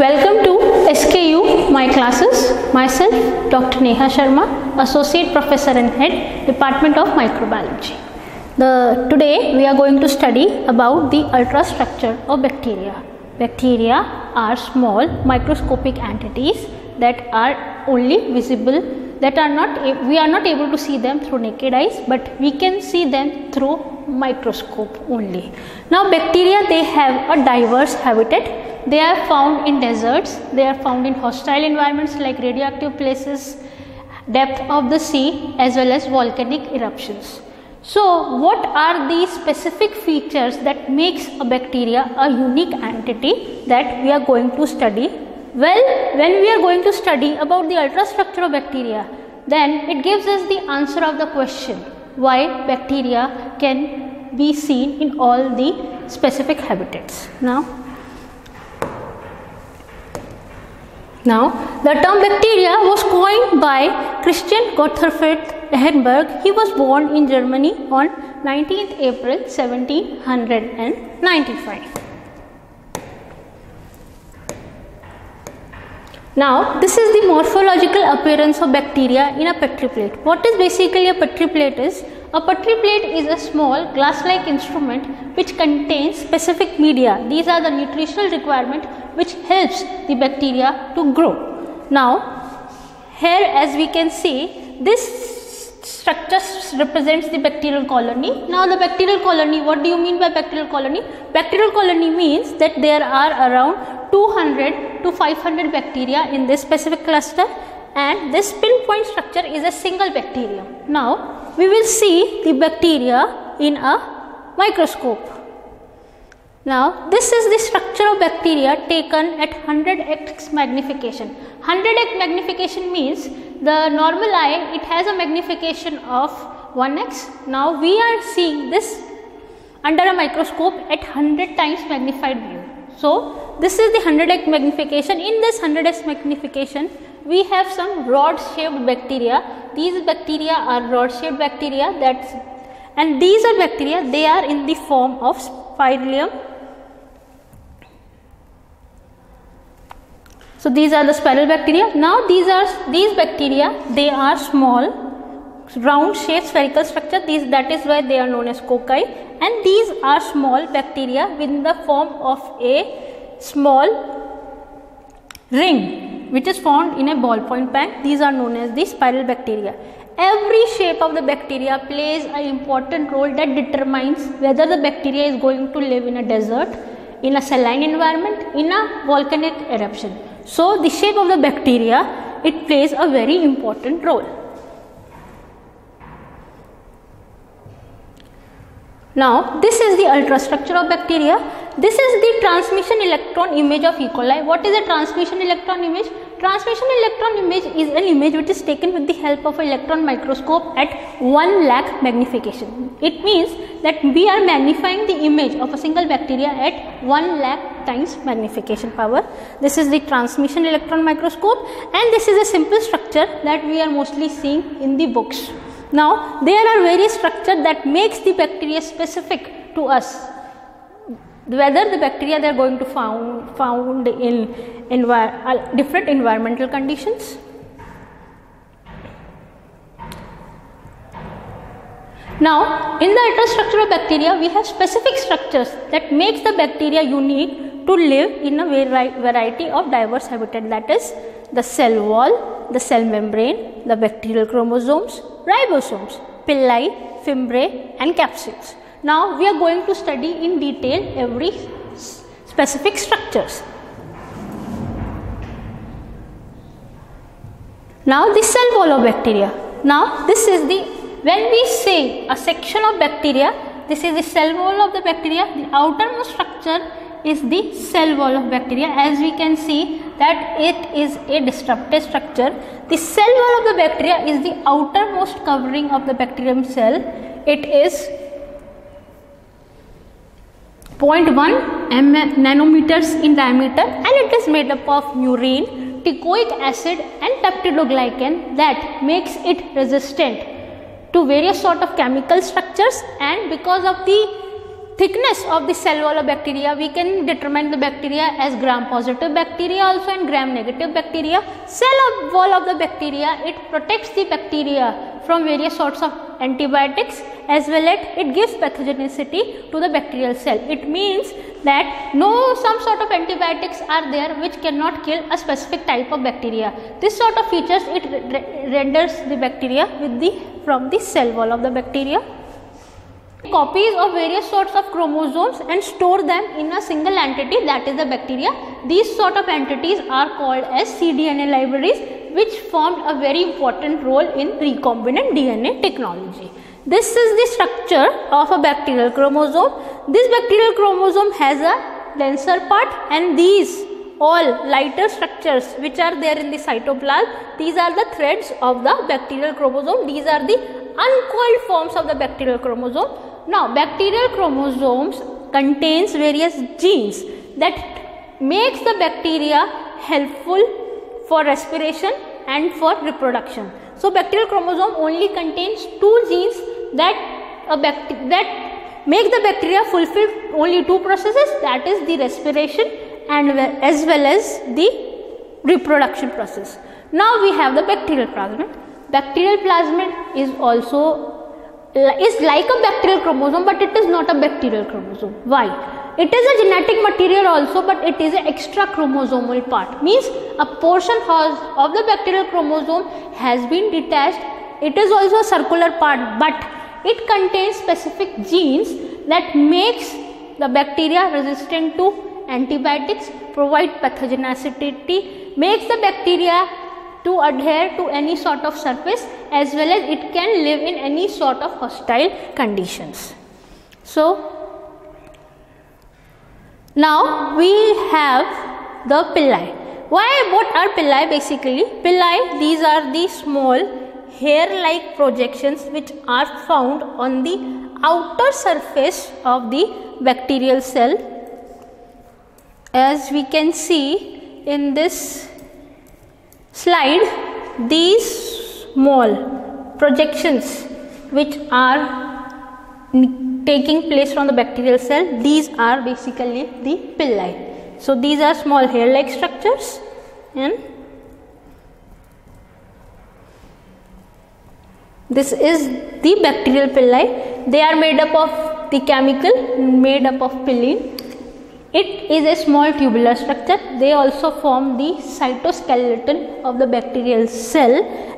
Welcome to SKU, my classes. Myself, Dr. Neha Sharma, Associate Professor and Head, Department of Microbiology. Today we are going to study about the ultrastructure of bacteria. Bacteria are small microscopic entities that are only visible, we are not able to see them through naked eyes, but we can see them through microscope only. Now bacteria, they have a diverse habitat. They are found in deserts, they are found in hostile environments like radioactive places, depth of the sea, as well as volcanic eruptions. So what are the specific features that makes a bacteria a unique entity that we are going to study? Well, when we are going to study about the ultrastructure of bacteria, then it gives us the answer of the question why bacteria can be seen in all the specific habitats. Now, the term bacteria was coined by Christian Gottfried Ehrenberg. He was born in Germany on 19th April 1795. Now, this is the morphological appearance of bacteria in a Petri plate. What is basically a Petri plate is? A Petri plate is a small glass-like instrument which contains specific media. These are the nutritional requirements which helps the bacteria to grow. Now, here as we can see, this structure represents the bacterial colony. Now, the bacterial colony, what do you mean by bacterial colony? Bacterial colony means that there are around 200 to 500 bacteria in this specific cluster, and this pinpoint structure is a single bacterium. Now, we will see the bacteria in a microscope. Now, this is the structure of bacteria taken at 100x magnification. 100x magnification means the normal eye, it has a magnification of 1x. Now, we are seeing this under a microscope at 100 times magnified view. So, this is the 100x magnification. In this 100x magnification, we have some rod shaped bacteria. These bacteria are rod shaped bacteria, and these are bacteria, they are in the form of spirillum. So, these are the spiral bacteria. Now, these bacteria, they are small round shaped spherical structure, that is why they are known as cocci, and these are small bacteria within the form of a small ring which is formed in a ballpoint pen. These are known as the spiral bacteria. Every shape of the bacteria plays an important role that determines whether the bacteria is going to live in a desert, in a saline environment, in a volcanic eruption. So, the shape of the bacteria, it plays a very important role. Now, this is the ultrastructure of bacteria. This is the transmission electron image of E. coli. What is a transmission electron image? Transmission electron image is an image which is taken with the help of an electron microscope at 1 lakh magnification. It means that we are magnifying the image of a single bacteria at 1 lakh times magnification power. This is the transmission electron microscope, and this is a simple structure that we are mostly seeing in the books. Now, there are various structures that makes the bacteria specific to us. Whether the bacteria they are going to found in different environmental conditions. Now, in the ultrastructure of bacteria, we have specific structures that makes the bacteria unique to live in a variety of diverse habitat. That is the cell wall, the cell membrane, the bacterial chromosomes, ribosomes, pili, fimbriae, and capsules. Now, we are going to study in detail every specific structures. Now, the cell wall of bacteria. Now, this is the, when we say a section of bacteria, this is the cell wall of the bacteria. The outermost structure is the cell wall of bacteria. As we can see that it is a disrupted structure. The cell wall of the bacteria is the outermost covering of the bacterium cell. It is 0.1 nanometers in diameter, and it is made up of murein, teichoic acid, and peptidoglycan that makes it resistant to various sort of chemical structures, and because of the thickness of the cell wall of bacteria, we can determine the bacteria as gram positive bacteria also and gram negative bacteria. Cell wall of the bacteria, it protects the bacteria from various sorts of antibiotics as well as it gives pathogenicity to the bacterial cell. It means that some sort of antibiotics are there which cannot kill a specific type of bacteria. This sort of features it renders the bacteria from the cell wall of the bacteria. Copies of various sorts of chromosomes and store them in a single entity, that is the bacteria. These sort of entities are called as cDNA libraries, which formed a very important role in recombinant DNA technology. This is the structure of a bacterial chromosome. This bacterial chromosome has a denser part, and these all lighter structures which are there in the cytoplasm, these are the threads of the bacterial chromosome. These are the uncoiled forms of the bacterial chromosome. Now, bacterial chromosomes contains various genes that makes the bacteria helpful for respiration and for reproduction. So, bacterial chromosome only contains two genes that make the bacteria fulfill only two processes, that is the respiration and as well as the reproduction process. Now, we have the bacterial plasmid. Bacterial plasmid is like a bacterial chromosome, but it is not a bacterial chromosome. Why? It is a genetic material also, but it is an extra chromosomal part. Means a portion of the bacterial chromosome has been detached. It is also a circular part, but it contains specific genes that makes the bacteria resistant to antibiotics, provide pathogenicity, makes the bacteria to adhere to any sort of surface, as well as it can live in any sort of hostile conditions. So, now we have the pili. What are pili basically? Pili, these are the small hair-like projections which are found on the outer surface of the bacterial cell. As we can see in this slide, these small projections which are taking place from the bacterial cell, these are basically the pili. So, these are small hair like structures, and this is the bacterial pili. They are made up of the chemical made up of pilin. It is a small tubular structure. They also form the cytoskeleton of the bacterial cell,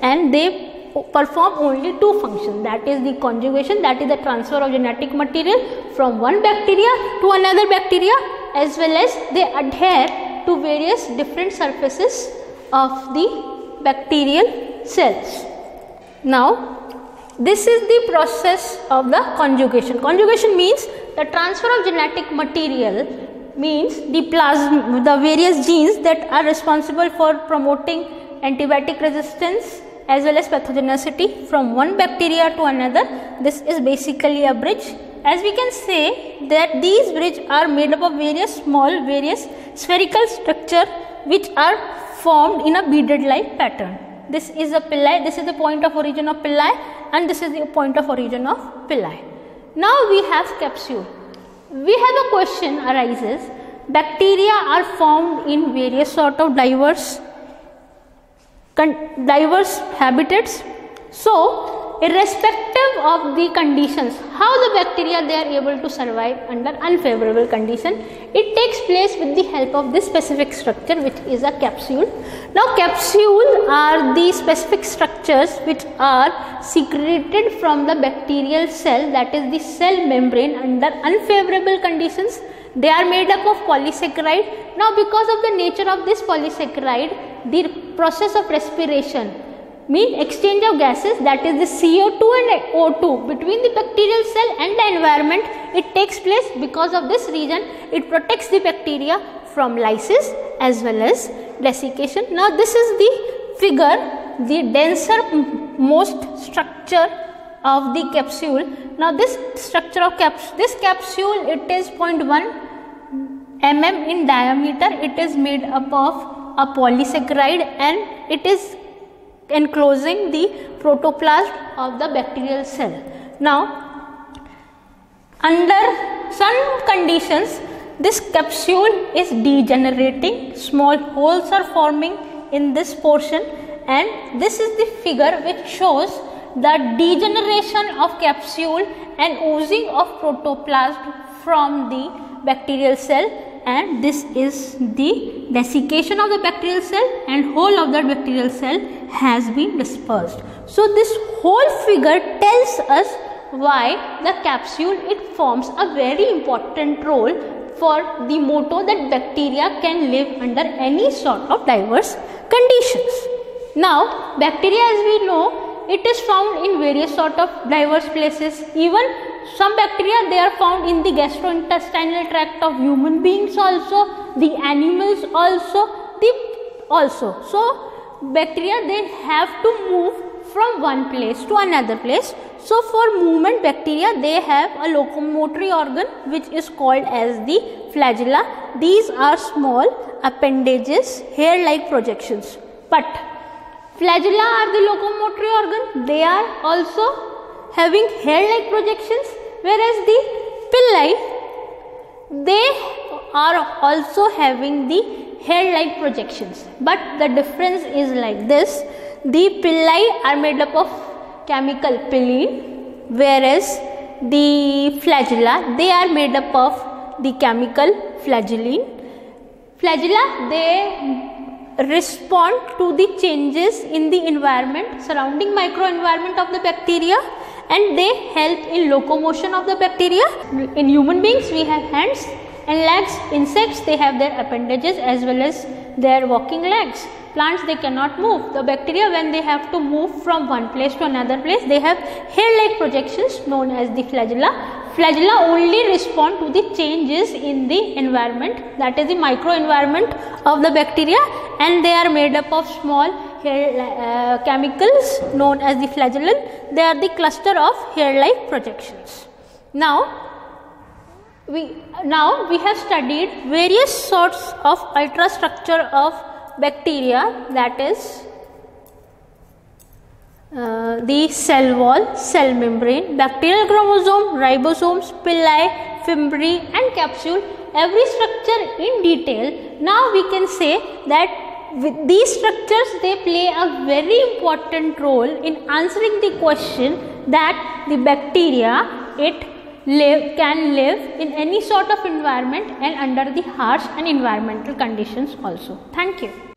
and they perform only two functions, that is the conjugation, that is the transfer of genetic material from one bacteria to another bacteria, as well as they adhere to various different surfaces of the bacterial cells. Now, this is the process of the conjugation. Conjugation means the transfer of genetic material, means the various genes that are responsible for promoting antibiotic resistance as well as pathogenicity from one bacteria to another. This is basically a bridge. As we can say that these bridges are made up of various spherical structure which are formed in a beaded like pattern. This is a pili, this is the point of origin of pili, and this is the point of origin of pili. Now we have capsule. We have a question arises, bacteria are formed in various sort of diverse habitats. So, irrespective of the conditions, how the bacteria they are able to survive under unfavorable condition, it takes place with the help of this specific structure which is a capsule. Now, capsules are the specific structures which are secreted from the bacterial cell, that is the cell membrane, under unfavorable conditions. They are made up of polysaccharide. Now, because of the nature of this polysaccharide, the process of respiration, mean exchange of gases, that is the CO2 and O2 between the bacterial cell and the environment, it takes place. Because of this reason, it protects the bacteria from lysis as well as desiccation. Now, this is the figure, the denser most structure of the capsule. Now, this structure of capsule, it is 0.1 mm in diameter. It is made up of a polysaccharide, and it is enclosing the protoplasm of the bacterial cell. Now, Under some conditions, this capsule is degenerating, small holes are forming in this portion, and this is the figure which shows the degeneration of capsule and oozing of protoplasm from the bacterial cell, and this is the desiccation of the bacterial cell and whole of that bacterial cell has been dispersed. So, this whole figure tells us why the capsule, it forms a very important role for the motto that bacteria can live under any sort of diverse conditions. Now, bacteria, as we know, it is found in various sort of diverse places. Even some bacteria, they are found in the gastrointestinal tract of human beings also, the animals also, So, bacteria, they have to move from one place to another place. So, for movement, bacteria, they have a locomotory organ which is called as the flagella. These are small appendages, hair-like projections. But flagella are the locomotory organ. They are also having hair-like projections, whereas the pili, they are also having the hair-like projections. But the difference is like this. The pili are made up of chemical pilin, whereas the flagella, they are made up of the chemical flagellin. Flagella, they respond to the changes in the environment, surrounding microenvironment of the bacteria, and they help in locomotion of the bacteria. In human beings, we have hands and legs. Insects, they have their appendages as well as their walking legs. Plants, they cannot move. The bacteria, when they have to move from one place to another place, they have hair-like projections known as the flagella. Flagella only respond to the changes in the environment, that is the microenvironment of the bacteria, and they are made up of small hair chemicals known as the flagellin. They are the cluster of hair-like projections. Now we have studied various sorts of ultrastructure of bacteria, that is the cell wall, cell membrane, bacterial chromosome, ribosomes, pili, fimbri and capsule, every structure in detail. Now we can say that with these structures, they play a very important role in answering the question that the bacteria, it can live in any sort of environment and under the harsh and environmental conditions also. Thank you.